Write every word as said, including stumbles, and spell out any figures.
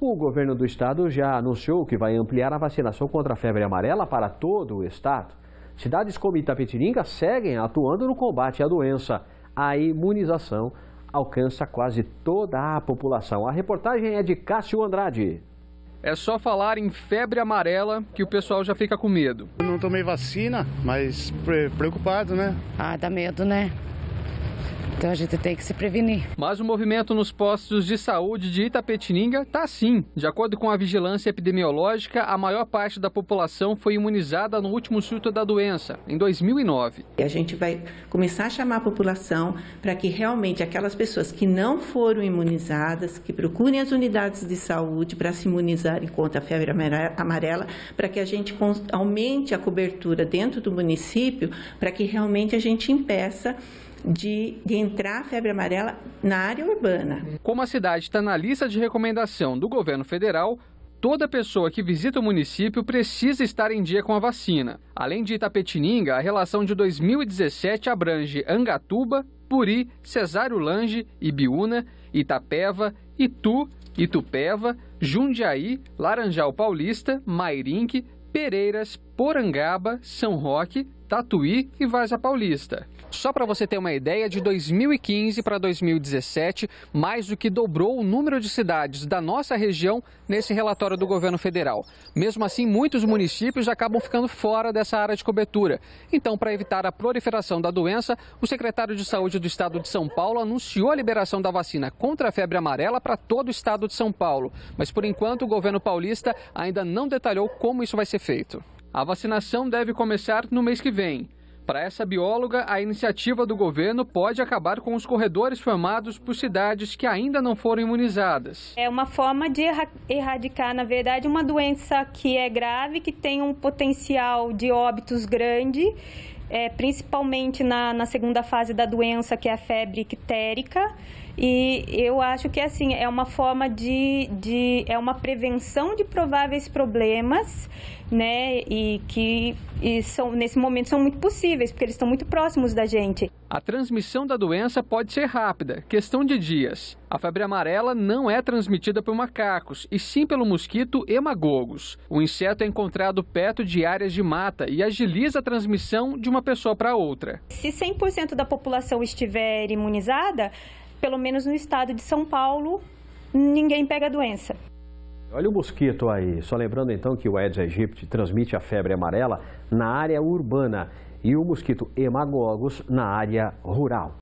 O governo do estado já anunciou que vai ampliar a vacinação contra a febre amarela para todo o estado. Cidades como Itapetininga seguem atuando no combate à doença. A imunização alcança quase toda a população. A reportagem é de Cássio Andrade. É só falar em febre amarela que o pessoal já fica com medo. Não tomei vacina, mas preocupado, né? Ah, dá medo, né? Então a gente tem que se prevenir. Mas o movimento nos postos de saúde de Itapetininga está sim. De acordo com a vigilância epidemiológica, a maior parte da população foi imunizada no último surto da doença, em dois mil e nove. A gente vai começar a chamar a população para que realmente aquelas pessoas que não foram imunizadas, que procurem as unidades de saúde para se imunizarem contra a febre amarela, para que a gente aumente a cobertura dentro do município, para que realmente a gente impeça De, de entrar a febre amarela na área urbana. Como a cidade está na lista de recomendação do governo federal, toda pessoa que visita o município precisa estar em dia com a vacina. Além de Itapetininga, a relação de dois mil e dezessete abrange Angatuba, Puri, Cesário Lange, Ibiúna, Itapeva, Itu, Itupeva, Jundiaí, Laranjal Paulista, Mairinque, Pereiras, Porangaba, São Roque, Tatuí e Várzea Paulista. Só para você ter uma ideia, de dois mil e quinze para dois mil e dezessete, mais do que dobrou o número de cidades da nossa região nesse relatório do governo federal. Mesmo assim, muitos municípios acabam ficando fora dessa área de cobertura. Então, para evitar a proliferação da doença, o secretário de Saúde do Estado de São Paulo anunciou a liberação da vacina contra a febre amarela para todo o estado de São Paulo. Mas, por enquanto, o governo paulista ainda não detalhou como isso vai ser feito. A vacinação deve começar no mês que vem. Para essa bióloga, a iniciativa do governo pode acabar com os corredores formados por cidades que ainda não foram imunizadas. É uma forma de erradicar, na verdade, uma doença que é grave, que tem um potencial de óbitos grande, é, principalmente na, na segunda fase da doença, que é a febre ictérica. E eu acho que assim, é uma forma de, de é uma prevenção de prováveis problemas, né? E que e são, nesse momento são muito possíveis, porque eles estão muito próximos da gente. A transmissão da doença pode ser rápida, questão de dias. A febre amarela não é transmitida por macacos, e sim pelo mosquito Haemagogus. O inseto é encontrado perto de áreas de mata e agiliza a transmissão de uma pessoa para outra. Se cem por cento da população estiver imunizada, pelo menos no estado de São Paulo, ninguém pega a doença. Olha o mosquito aí. Só lembrando então que o Aedes aegypti transmite a febre amarela na área urbana e o mosquito Haemagogus na área rural.